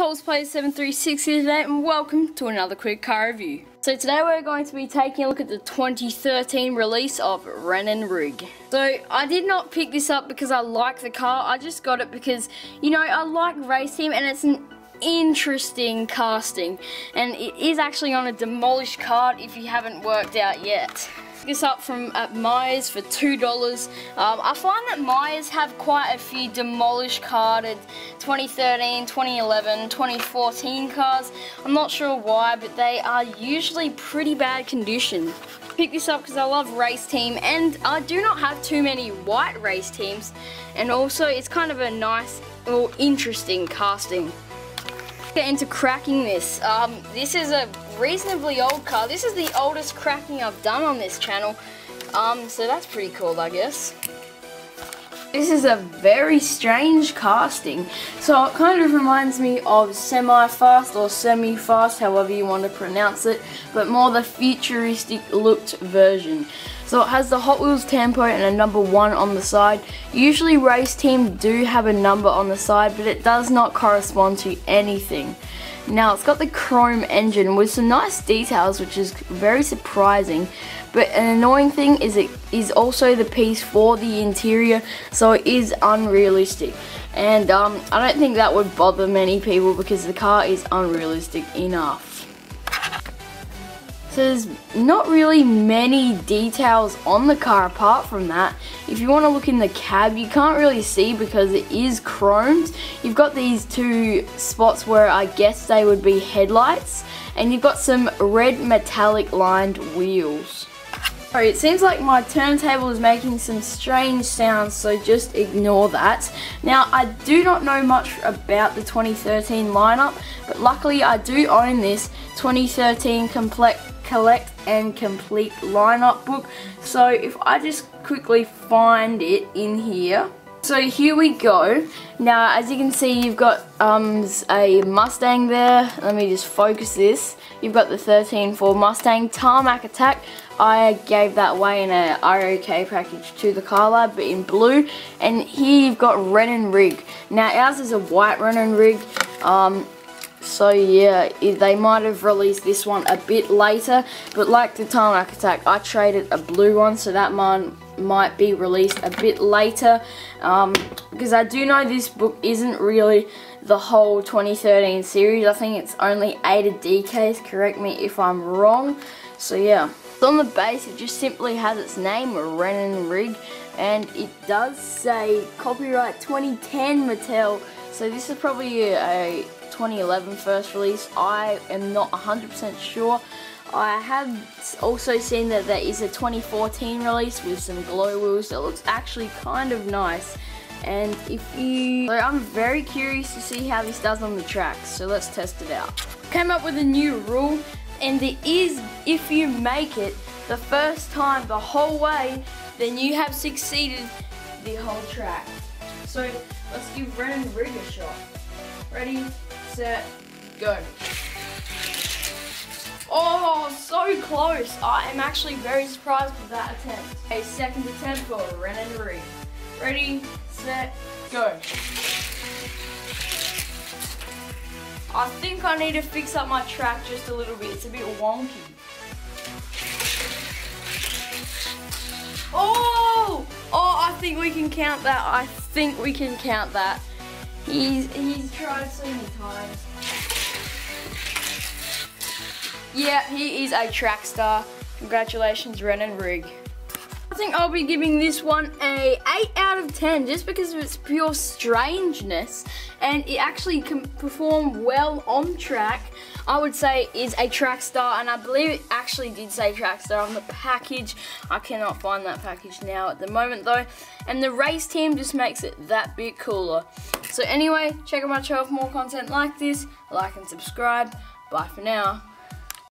Hot Wheels Playaz736 here today, and welcome to another quick car review. So today we're going to be taking a look at the 2013 release of Rennen Rig. So I did not pick this up because I like the car, I just got it because, you know, I like Raceteam and it's an interesting casting. And it is actually on a demolished card if you haven't worked out yet. This up from at Myers for $2. I find that Myers have quite a few demolished carded 2013, 2011, 2014 cars. I'm not sure why, but they are usually pretty bad condition. Pick this up because I love Raceteam, and I do not have too many white Raceteams, and also it's kind of a nice or interesting casting. Get into cracking this. This is a reasonably old car. This is the oldest cracking I've done on this channel, so that's pretty cool, I guess. This is a very strange casting, so it kind of reminds me of semi-fast or semi-fast, however you want to pronounce it, but more the futuristic looked version. So it has the Hot Wheels Tempo and a number 1 on the side. Usually Raceteam do have a number on the side, but it does not correspond to anything. Now it's got the chrome engine with some nice details, which is very surprising, but an annoying thing is it is also the piece for the interior, so it is unrealistic, and I don't think that would bother many people because the car is unrealistic enough. So there's not really many details on the car apart from that. If you want to look in the cab, you can't really see because it is chromed. You've got these two spots where I guess they would be headlights, and you've got some red metallic lined wheels. Alright, it seems like my turntable is making some strange sounds, so just ignore that. Now, I do not know much about the 2013 lineup, but luckily I do own this 2013 Collect and Complete lineup book, so if I just quickly find it in here. So here we go. Now, as you can see, you've got a Mustang there. Let me just focus this. You've got the 13 Ford Mustang Tarmac Attack. I gave that away in a ROK package to the Car Lab, but in blue. And here you've got Rennen Rig. Now ours is a white Rennen Rig. So yeah, they might have released this one a bit later, but like the Tarmac Attack, I traded a blue one, so that one might be released a bit later, because I do know this book isn't really the whole 2013 series. I think it's only A to D case, correct me if I'm wrong, so yeah. So on the base, it just simply has its name, Rennen Rig, and it does say copyright 2010 Mattel, so this is probably a 2011 first release. I am not 100% sure. I have also seen that there is a 2014 release with some glow wheels. It looks actually kind of nice, and so I'm very curious to see how this does on the track, so let's test it out. Came up with a new rule, and it is if you make it the first time the whole way, then you have succeeded the whole track. So let's give Rennen Rig a shot. Ready, set, go. Oh, so close. I am actually very surprised with that attempt. A second attempt for Rennen Rig. Ready, set, go. I think I need to fix up my track just a little bit. It's a bit wonky. Oh! Oh, I think we can count that. I think we can count that. He's tried so many times. Yeah, he is a track star. Congratulations, Rennen Rig. I think I'll be giving this one a 8 out of 10 just because of its pure strangeness, and it actually can perform well on track. I would say is a track star, and I believe it actually did say track star on the package. I cannot find that package now at the moment though, and the Raceteam just makes it that bit cooler. So anyway, check out my channel for more content like this. Like and subscribe. Bye for now.